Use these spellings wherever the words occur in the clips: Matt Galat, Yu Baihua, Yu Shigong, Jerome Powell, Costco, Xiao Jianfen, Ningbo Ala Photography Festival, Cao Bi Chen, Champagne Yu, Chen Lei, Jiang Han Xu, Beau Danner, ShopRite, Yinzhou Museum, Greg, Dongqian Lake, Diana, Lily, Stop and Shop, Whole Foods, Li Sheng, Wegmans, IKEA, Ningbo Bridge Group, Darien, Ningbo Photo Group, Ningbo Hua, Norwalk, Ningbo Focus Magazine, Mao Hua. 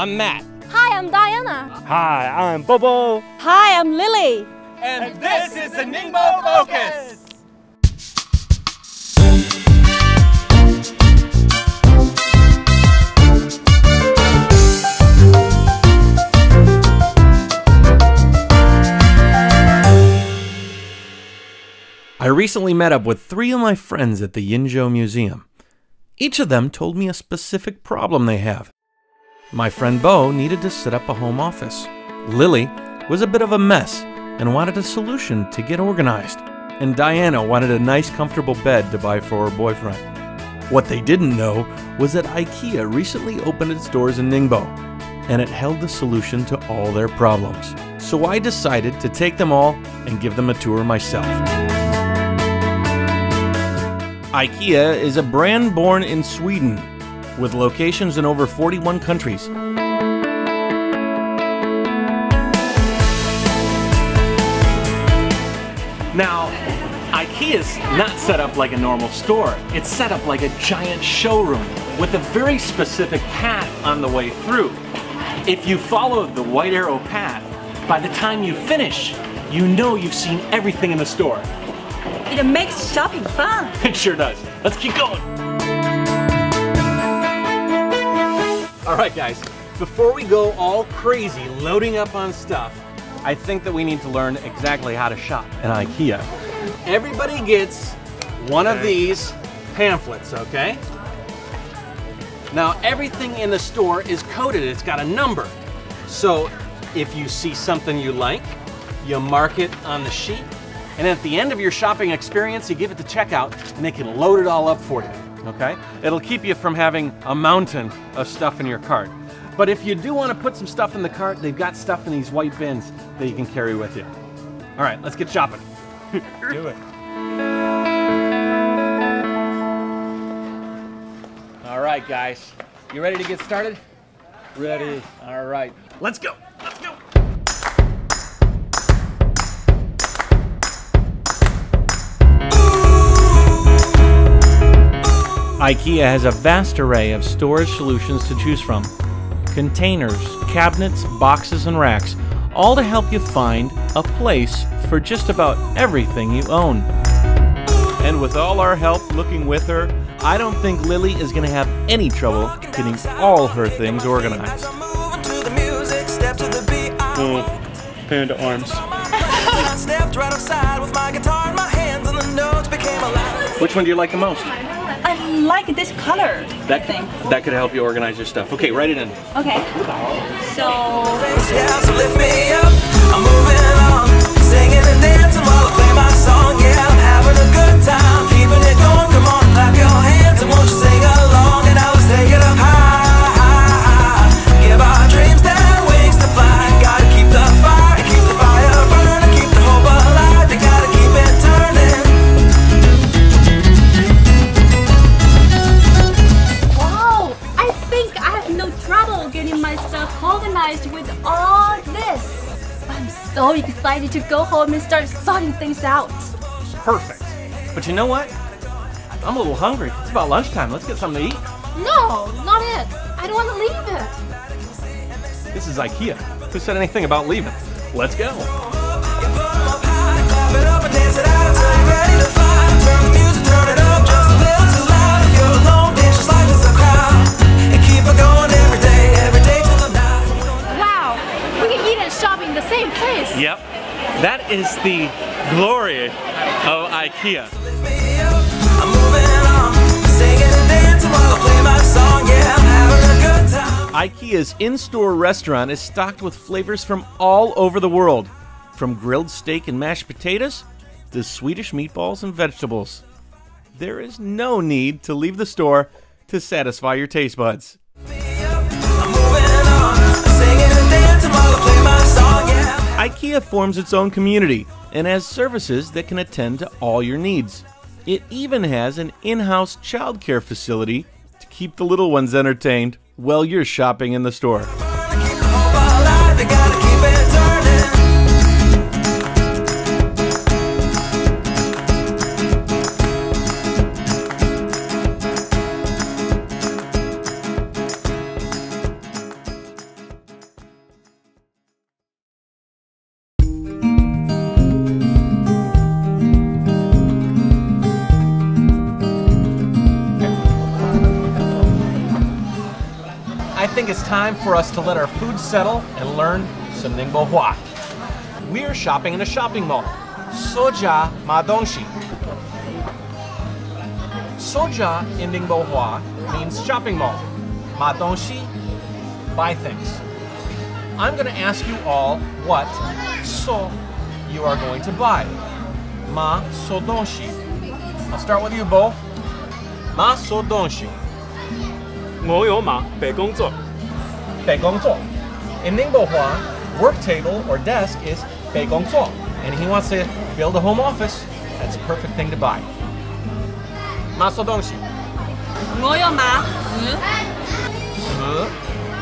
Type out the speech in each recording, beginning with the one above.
I'm Matt. Hi, I'm Diana. Hi, I'm Bobo. Hi, I'm Lily. And this is the Ningbo Focus. I recently met up with three of my friends at the Yinzhou Museum. Each of them told me a specific problem they have. My friend Bo needed to set up a home office. Lily was a bit of a mess and wanted a solution to get organized. And Diana wanted a nice, comfortable bed to buy for her boyfriend. What they didn't know was that IKEA recently opened its doors in Ningbo, and it held the solution to all their problems. So I decided to take them all and give them a tour myself. IKEA is a brand born in Sweden, with locations in over 41 countries. Now, IKEA's not set up like a normal store. It's set up like a giant showroom with a very specific path on the way through. If you follow the white arrow path, by the time you finish, you know you've seen everything in the store. It makes shopping fun. It sure does. Let's keep going. All right, guys. Before we go all crazy loading up on stuff, I think that we need to learn exactly how to shop at IKEA. Everybody gets one of these pamphlets, okay? Now, everything in the store is coded. It's got a number. So if you see something you like, you mark it on the sheet. And at the end of your shopping experience, you give it to checkout, and they can load it all up for you, okay? It'll keep you from having a mountain of stuff in your cart. But if you do want to put some stuff in the cart, they've got stuff in these white bins that you can carry with you. All right, let's get shopping. Do it. All right, guys. You ready to get started? Ready. All right. Let's go. Let's go. IKEA has a vast array of storage solutions to choose from. Containers, cabinets, boxes, and racks, all to help you find a place for just about everything you own. And with all our help looking with her, I don't think Lily is going to have any trouble getting all her things organized. Oh, panda arms. Which one do you like the most? I like this color. That thing. That could help you organize your stuff. Okay, write it in. Okay. So. I'm moving along, singing and dancing while I play my song. Yeah, I'm having a good time, keeping it going. Come on, clap your hands and won't you sing along? And I'll take it up high. Give our dreams their wings to fly. Gotta keep the fire burning, keep the hope alive. You gotta keep it turning. Organized with all this. I'm so excited to go home and start sorting things out. Perfect. But you know what? I'm a little hungry. It's about lunchtime. Let's get something to eat. No, not it. I don't want to leave it. This is IKEA. Who said anything about leaving? Let's go. Yep, that is the glory of IKEA. IKEA's in-store restaurant is stocked with flavors from all over the world, from grilled steak and mashed potatoes to Swedish meatballs and vegetables. There is no need to leave the store to satisfy your taste buds. IKEA forms its own community and has services that can attend to all your needs. It even has an in-house childcare facility to keep the little ones entertained while you're shopping in the store. think it's time for us to let our food settle and learn some Ningbo Hua. We are shopping in a shopping mall. Soja ma dongshi. Soja in Ningbo Hua means shopping mall. Ma dongshi, buy things. I'm going to ask you all what so you are going to buy. Ma so dongshi. I'll start with you, Bo. Ma so dongshi. In Ningbo Hua, work table or desk is beigongzuo, and he wants to build a home office. That's a perfect thing to buy. Masodongshi.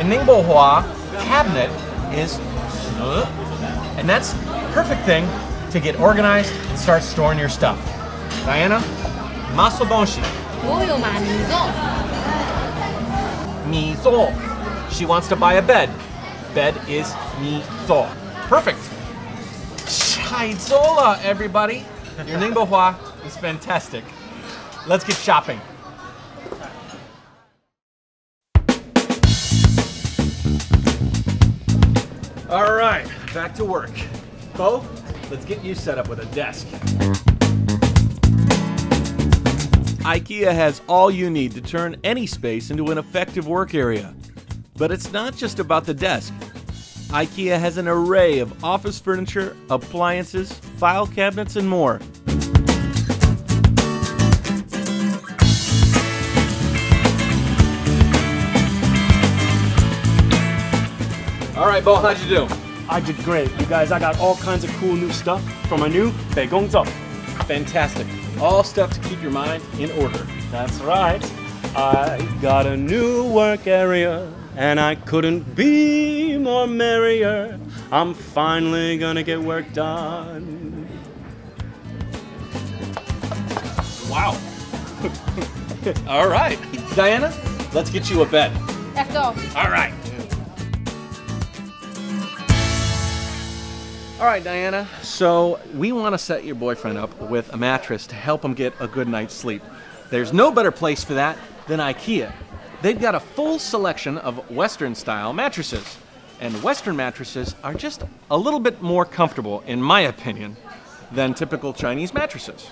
In Ningbo Hua, cabinet is and that's a perfect thing to get organized and start storing your stuff. Diana, masodongshi. Mizo. She wants to buy a bed. Bed is mizo. Perfect. Chaizola, everybody. Your Ningbo Hua is fantastic. Let's get shopping. All right, back to work. Bo, let's get you set up with a desk. IKEA has all you need to turn any space into an effective work area. But it's not just about the desk. IKEA has an array of office furniture, appliances, file cabinets, and more. All right, Bo, how'd you do? I did great. You guys, I got all kinds of cool new stuff from my new beigongzuo. Fantastic. All stuff to keep your mind in order. That's right. I got a new work area, and I couldn't be more merrier. I'm finally gonna get work done. Wow. All right. Diana, let's get you a bed. Let's go. All right. All right, Diana, so we want to set your boyfriend up with a mattress to help him get a good night's sleep. There's no better place for that than IKEA. They've got a full selection of Western-style mattresses, and Western mattresses are just a little bit more comfortable, in my opinion, than typical Chinese mattresses.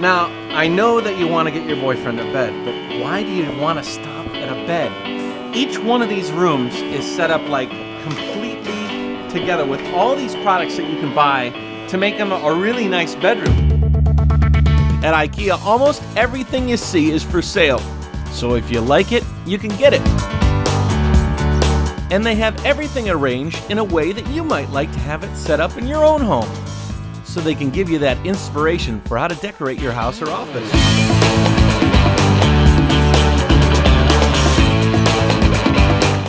Now, I know that you want to get your boyfriend a bed, but why do you want to stop at a bed? Each one of these rooms is set up like completely together with all these products that you can buy to make them a really nice bedroom. At IKEA, almost everything you see is for sale. So if you like it, you can get it. And they have everything arranged in a way that you might like to have it set up in your own home, so they can give you that inspiration for how to decorate your house or office.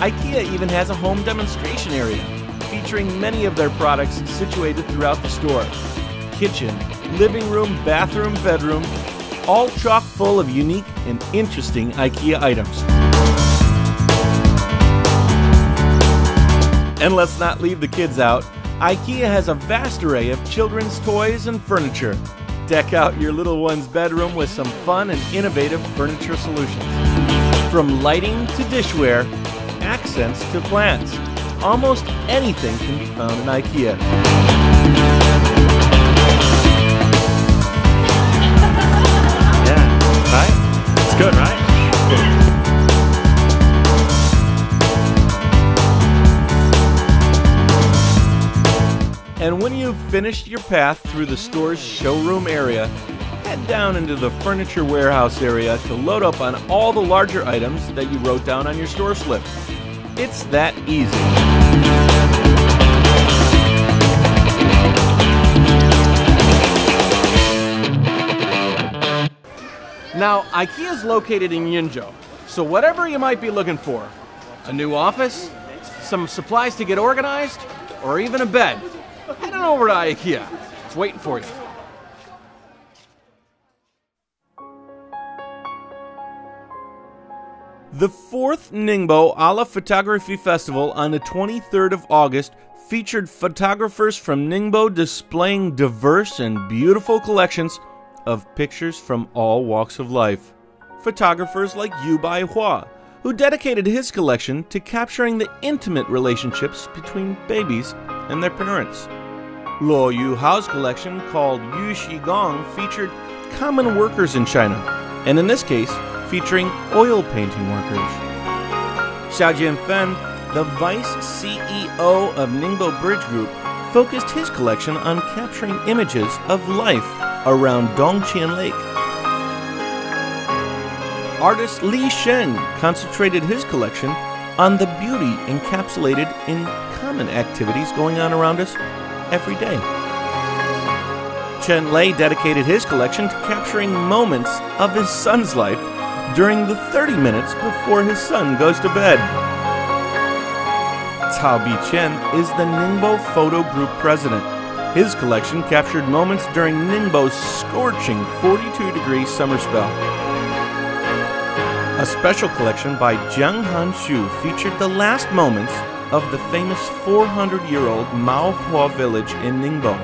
IKEA even has a home demonstration area featuring many of their products situated throughout the store. Kitchen, living room, bathroom, bedroom, all chock full of unique and interesting IKEA items. And let's not leave the kids out. IKEA has a vast array of children's toys and furniture. Deck out your little one's bedroom with some fun and innovative furniture solutions. From lighting to dishware, accents to plants, almost anything can be found in IKEA. Yeah, right? It's good, right? And when you've finished your path through the store's showroom area, head down into the furniture warehouse area to load up on all the larger items that you wrote down on your store slip. It's that easy. Now, IKEA is located in Yinzhou, so whatever you might be looking for, a new office, some supplies to get organized, or even a bed, head on over to IKEA. It's waiting for you. The 4th Ningbo Ala Photography Festival on the 23rd of August featured photographers from Ningbo displaying diverse and beautiful collections of pictures from all walks of life. Photographers like Yu Baihua, who dedicated his collection to capturing the intimate relationships between babies and their parents. Luo Yuhao's collection, called Yu Shigong, featured common workers in China, and in this case, featuring oil painting workers. Xiao Jianfen, the vice CEO of Ningbo Bridge Group, focused his collection on capturing images of life around Dongqian Lake. Artist Li Sheng concentrated his collection on the beauty encapsulated in common activities going on around us every day. Chen Lei dedicated his collection to capturing moments of his son's life during the 30 minutes before his son goes to bed. Cao Bi Chen is the Ningbo Photo Group president. His collection captured moments during Ningbo's scorching 42-degree summer spell. A special collection by Jiang Han Xu featured the last moments of the famous 400-year-old Mao Hua village in Ningbo.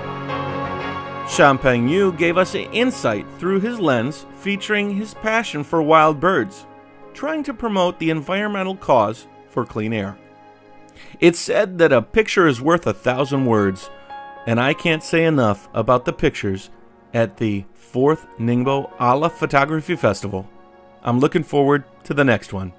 Champagne Yu gave us an insight through his lens, featuring his passion for wild birds, trying to promote the environmental cause for clean air. It's said that a picture is worth 1,000 words, and I can't say enough about the pictures at the 4th Ningbo Ala Photography Festival. I'm looking forward to the next one.